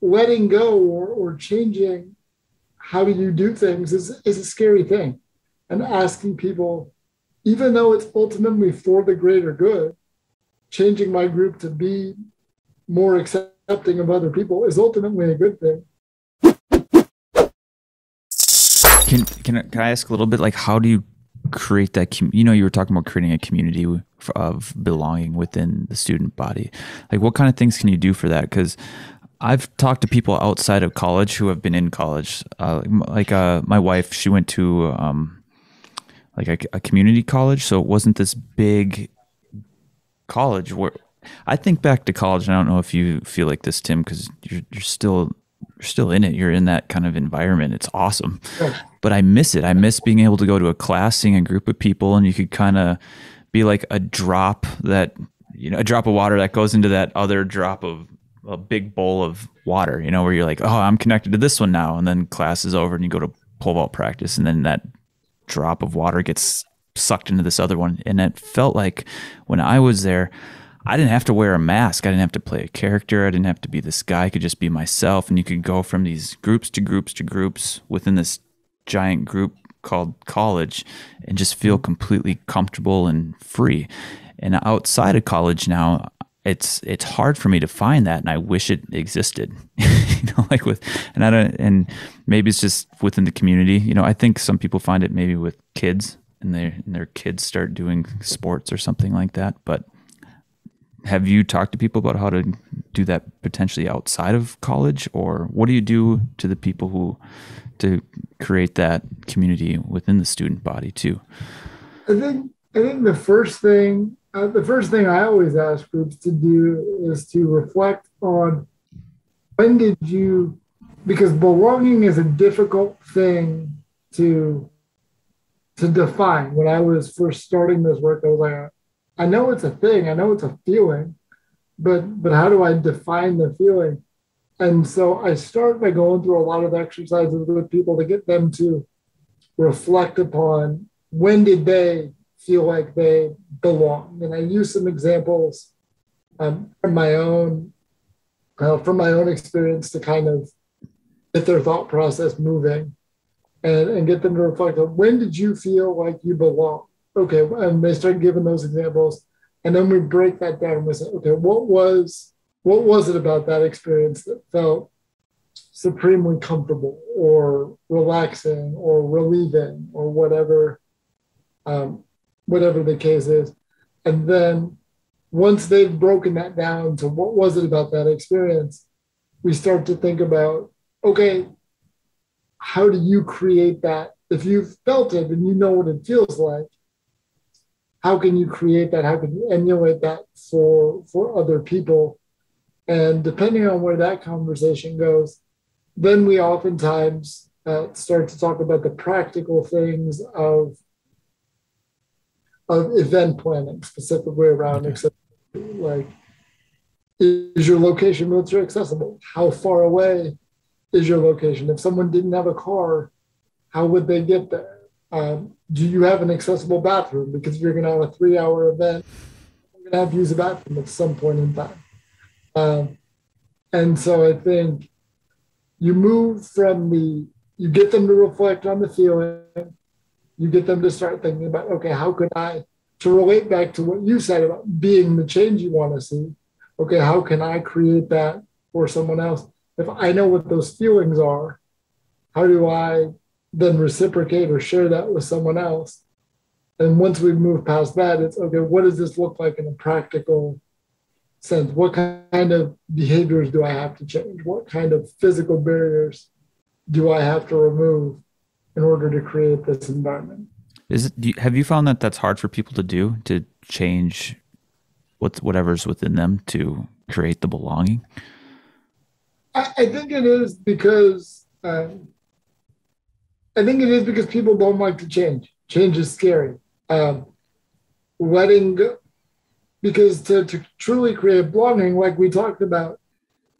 letting go or changing how you do things is a scary thing. And asking people, even though it's ultimately for the greater good, changing my group to be more accepting of other people is ultimately a good thing. Can I ask a little bit, like, how do you create that? You know, you were talking about creating a community of belonging within the student body. Like, what kind of things can you do for that? Because I've talked to people outside of college who have been in college. My wife, she went to a community college, so it wasn't this big college. Where I think back to college, and I don't know if you feel like this, Tim, because you're still in it. You're in that kind of environment. It's awesome. But I miss it. I miss being able to go to a class, seeing a group of people, and you could kind of be like a drop of water that goes into that other drop of a big bowl of water, you know, where you're like, oh, I'm connected to this one now. And then class is over and you go to pole vault practice, and then that drop of water gets sucked into this other one. And it felt like when I was there, I didn't have to wear a mask. I didn't have to play a character. I didn't have to be this guy. I could just be myself. And you could go from these groups to groups to groups within this giant group called college and just feel completely comfortable and free. And outside of college now, it's hard for me to find that. And I wish it existed, you know, like with, and I don't, and maybe it's just within the community. You know, I think some people find it maybe with kids and their kids start doing sports or something like that. But have you talked to people about how to do that potentially outside of college, or what do you do to the people to create that community within the student body too? I think the first thing I always ask groups to do is to reflect on when did you, because belonging is a difficult thing to define. When I was first starting this work, I was like, I know it's a thing, I know it's a feeling, but how do I define the feeling? And so I start by going through a lot of exercises with people to get them to reflect upon when did they feel like they belong. And I use some examples from my own experience to kind of get their thought process moving and get them to reflect on when did you feel like you belong? Okay, and they start giving those examples, and then we break that down and we say, okay, what was it about that experience that felt supremely comfortable or relaxing or relieving or whatever the case is? And then once they've broken that down to what was it about that experience, we start to think about, okay, how do you create that? If you've felt it and you know what it feels like, how can you create that? How can you emulate that for other people? And depending on where that conversation goes, then we oftentimes start to talk about the practical things of event planning, specifically around accessibility. Like, is your location wheelchair accessible? How far away is your location? If someone didn't have a car, how would they get there? Do you have an accessible bathroom? Because if you're going to have a 3-hour event, you're going to have to use a bathroom at some point in time. And so I think you get them to reflect on the feeling, you get them to start thinking about, okay, how could I, to relate back to what you said about being the change you want to see, okay, how can I create that for someone else? If I know what those feelings are, how do I then reciprocate or share that with someone else? And once we move past that, it's okay, what does this look like in a practical sense? What kind of behaviors do I have to change? What kind of physical barriers do I have to remove in order to create this environment? Have you found that that's hard for people to do, to change whatever's within them to create the belonging? I think it is because people don't like to change. Change is scary. Letting go, because to truly create belonging, like we talked about,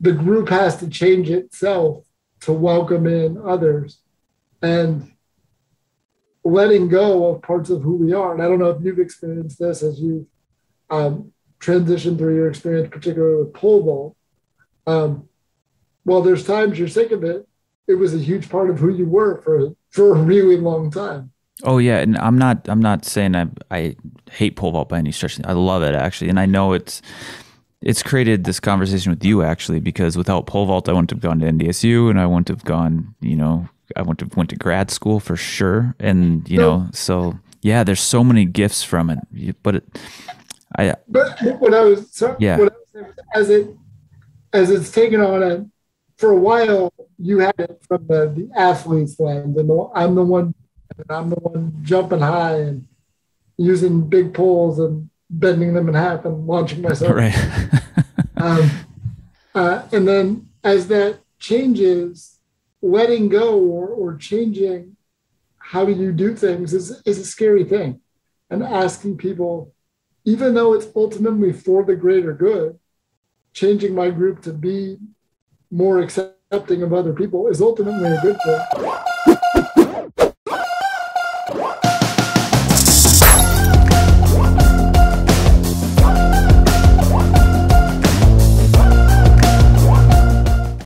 the group has to change itself to welcome in others. And letting go of parts of who we are, and I don't know if you've experienced this as you transition through your experience, particularly with pole vault, while there's times you're sick of it, it was a huge part of who you were for a really long time. Oh yeah, and I'm not saying I hate pole vault by any stretch. I love it actually, and I know it's created this conversation with you actually, because without pole vault, I wouldn't have gone to NDSU, and I wouldn't have gone. You know, I went to grad school for sure, and you know, so yeah, there's so many gifts from it. As it's taken on it for a while, you had it from the athlete's lens, and I'm the one jumping high and using big poles and bending them in half and launching myself. Right. And then as that changes, letting go or changing how you do things is a scary thing. And asking people, even though it's ultimately for the greater good, changing my group to be more accepting of other people is ultimately a good thing.